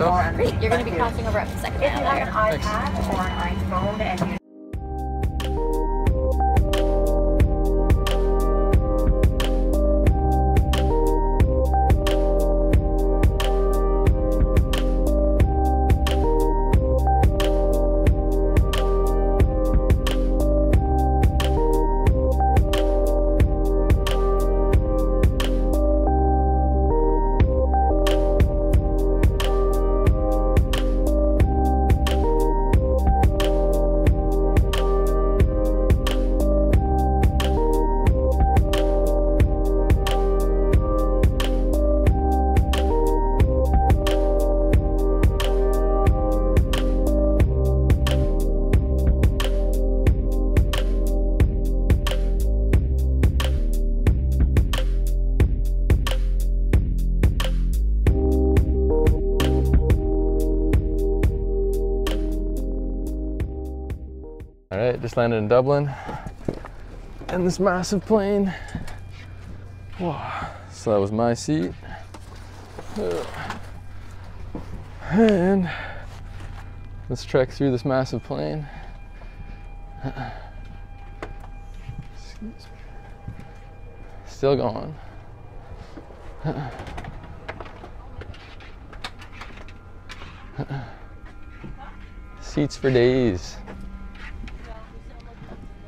yourself. Great, you're going to be crossing over up to the second mile there. If you have an iPad or an iPhone and you just landed in Dublin and this massive plane. Wow. So that was my seat. And let's trek through this massive plane. Excuse me. Still going. Seats for days.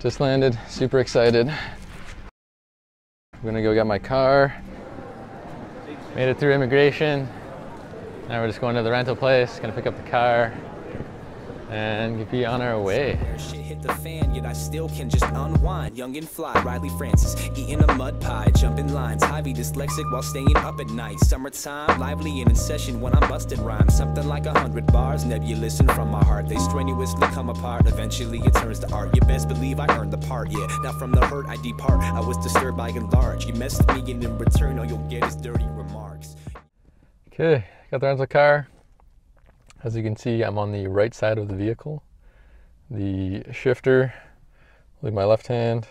Just landed, super excited. I'm gonna go get my car. Made it through immigration. Now we're just going to the rental place, gonna pick up the car and be on our way. Shit hit the fan, yet I still can just unwind. Young and fly, Riley Francis, eating a mud pie, jumping lines. Ivy dyslexic while staying up at night. Summertime, lively and in session when I'm busting rhymes. Something like 100 bars, nebulous and from my heart. They strenuously come apart, eventually it turns to art. You best believe I earned the part, yeah. Now from the hurt I depart, I was disturbed by and large. You mess with me and in return all you'll get is dirty remarks. Okay, got the rental car. As you can see, I'm on the right side of the vehicle. The shifter, leave my left hand.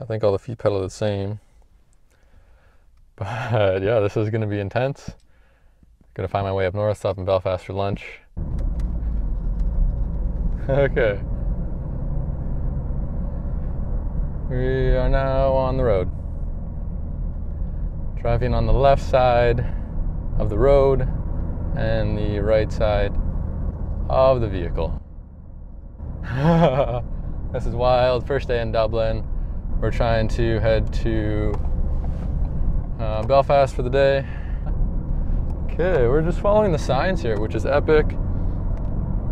I think all the feet pedal are the same. But yeah, this is gonna be intense. Gonna find my way up north, stop in Belfast for lunch. Okay. We are now on the road. Driving on the left side of the road and the right side of the vehicle. This is wild. First day in Dublin. We're trying to head to Belfast for the day. Okay, we're just following the signs here, which is epic.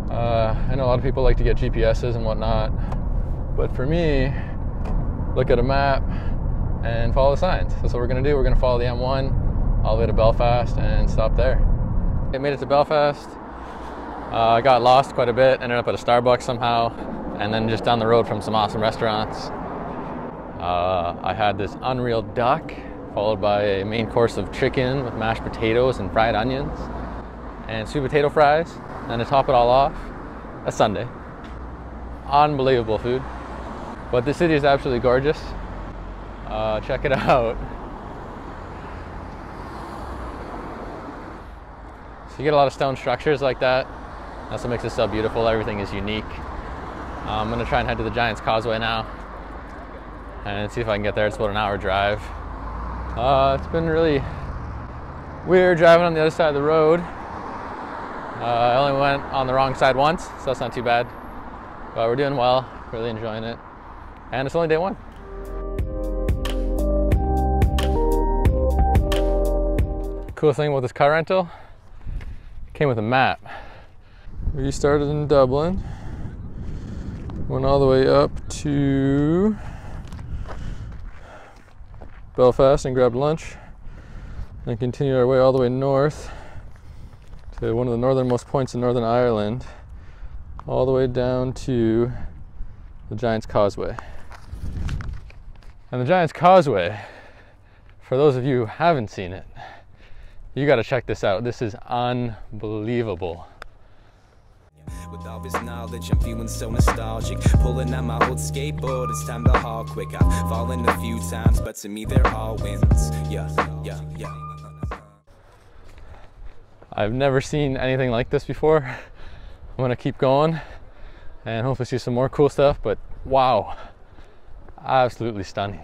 I know a lot of people like to get GPSs and whatnot, but for me, look at a map and follow the signs. That's what we're gonna do. We're gonna follow the M1 all the way to Belfast and stop there. I made it to Belfast. I got lost quite a bit, ended up at a Starbucks somehow, and then just down the road from some awesome restaurants. I had this unreal duck, followed by a main course of chicken with mashed potatoes and fried onions, and sweet potato fries, and to top it all off, a sundae. Unbelievable food. But this city is absolutely gorgeous. Check it out. So you get a lot of stone structures like that. That's what makes it so beautiful. Everything is unique. I'm gonna try and head to the Giant's Causeway now and see if I can get there. It's about an hour drive. It's been really weird driving on the other side of the road. I only went on the wrong side once, so that's not too bad. But we're doing well, really enjoying it. And it's only day one. Cool thing about this car rental, came with a map. We started in Dublin, went all the way up to Belfast and grabbed lunch, and continued our way all the way north to one of the northernmost points in Northern Ireland, all the way down to the Giant's Causeway. And the Giant's Causeway, for those of you who haven't seen it, you gotta check this out. This is unbelievable. With all this knowledge, I'm feeling so nostalgic. Pulling out my old skateboard, it's time to haul quick. I've fallen a few times, but to me they're all wins. Yeah, yeah, yeah. I've never seen anything like this before. I'm gonna keep going and hopefully see some more cool stuff, but wow, absolutely stunning.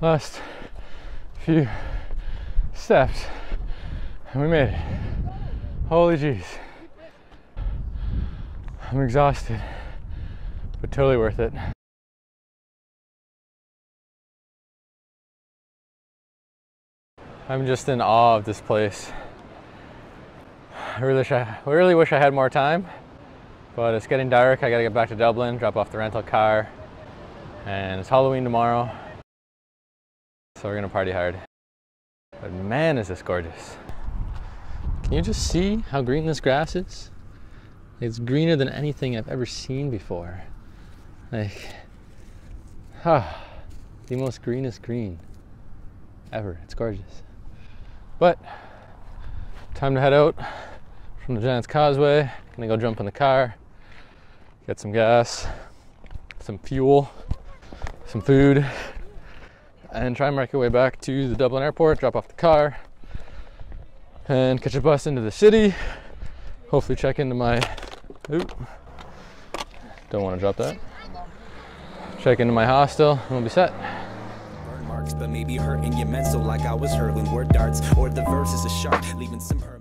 Last few steps and we made it. Holy jeez. I'm exhausted, but totally worth it. I'm just in awe of this place. I really wish I had more time, but it's getting dark. I gotta get back to Dublin, drop off the rental car, and it's Halloween tomorrow. So we're gonna party hard. But man, is this gorgeous. Can you just see how green this grass is? It's greener than anything I've ever seen before. Like, the most greenest green ever. It's gorgeous. But time to head out from the Giant's Causeway. Gonna go jump in the car, get some gas, some fuel, some food, and try and make our way back to the Dublin airport, drop off the car, and catch a bus into the city. Hopefully check into my, oop, don't want to drop that. Check into my hostel, and we'll be set. But maybe hurting your mental like I was hurling word darts, or the verse is a shark, leaving some hurt.